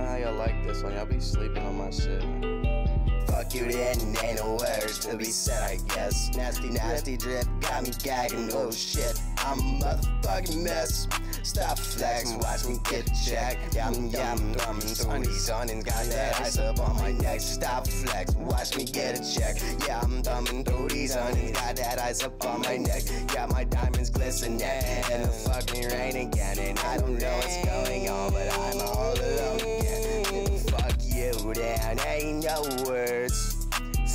know how y'all like this one. Y'all be sleeping on my shit. Fuck you, then ain't no words to be said, I guess. Nasty drip got me gagging, oh shit. I'm a motherfucking mess. Stop flex, watch me get jacked. Yum, Sony's on and got that ice up on my neck. Stop flex, watch me get a check. Yeah, I'm dumb and booties on and got that ice up on my neck. Got my diamonds glistening and the fucking rain again. And I don't know what's going on, but I'm all alone again. Fuck you, then ain't no words.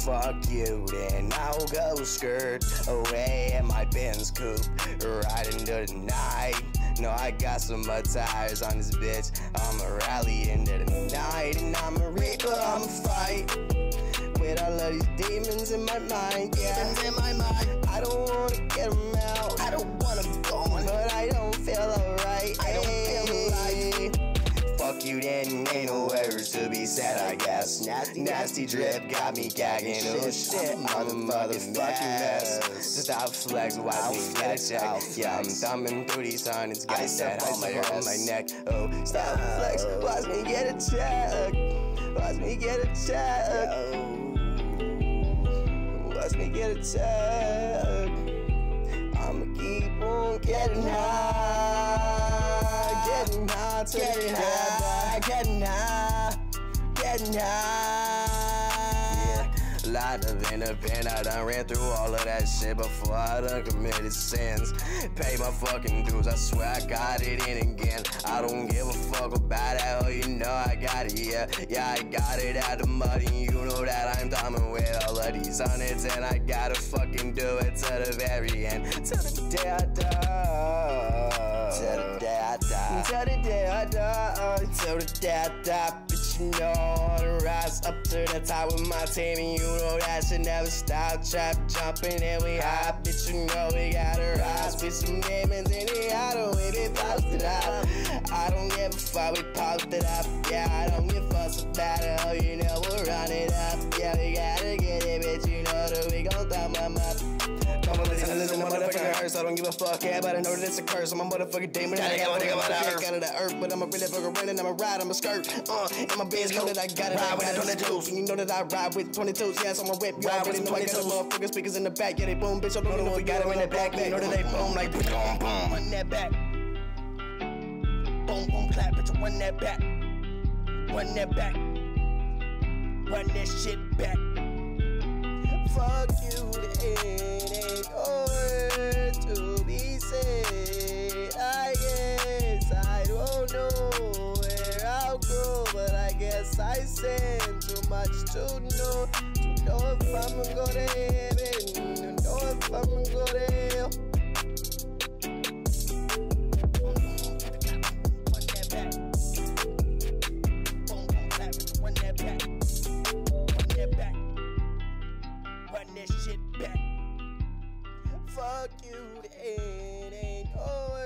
Fuck you, then I'll go skirt away in my Benz coupe, right into the night. No, I got some mud tires on this bitch. I'ma rally into the night, and I'ma reaper, I'ma fight with all of these demons in my mind. Yeah, demons in my mind. I don't wanna get them out. I don't want them gone, but I don't feel alright. I don't feel alive. Fuck you, then ain't no words to be said, I guess. Nasty drip got me gagging. Oh shit, I'm a motherfucking mess. Stop flex, watch me get a check. Yeah, I'm thumbing through these on, it's got that ice on my neck. Oh, stop flex, watch me get a check. Watch me get a check. Watch me get a check. I'ma keep on getting high. Getting high, getting high. Getting high, getting high. Yeah, a lot of in a pen, I done ran through all of that shit before I done committed sins. Pay my fucking dues, I swear I got it in again. I don't give a fuck about it, oh you know I got it, yeah. Yeah, I got it out of mud and you know that I'm diamond with all of these hundreds. And I gotta fucking do it to the very end. To the day I die. To the day I die. To the day I die. Till the day I die, bitch, you know I'll rise up to the top with my team. And you know that shit never stop. Trap jumping and we high, bitch, you know we gotta rise. Bitch, some demons in the auto, we be posted up. I don't give a fuck, we popped it up. Yeah, I don't give a fuck about it, oh, you know we'll run it up. Yeah, we gotta get it, bitch, you know that we gon' thumb them up. Listen, my motherfucking hurts, I don't give a fuck, yeah, but I know that it's a curse. I'm a motherfucking demon, I got my nigga by the earth. Out of the earth, but I'm a really fucking running, I'm a ride, I'm a skirt. And my bitch know that I got it, I ride with the 22s. And you know that I ride with 22s, yeah, so I'm a whip, you already know I got a motherfucking speakers in the back, yeah, they boom, bitch, I don't know if we got them in the back, you know that they boom, like, boom, boom, run that back. Boom, boom, clap, bitch, run that back. Run that back. Run that shit back. Fuck you, it ain't over to be said. I guess I don't know where I'll go, but I guess I said too much to know if I'ma go to heaven, to know if I'ma go to hell. Fuck you, it ain't over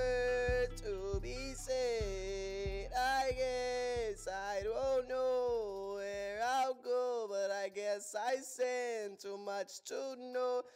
to be said. I guess I don't know where I'll go, but I guess I said too much to know.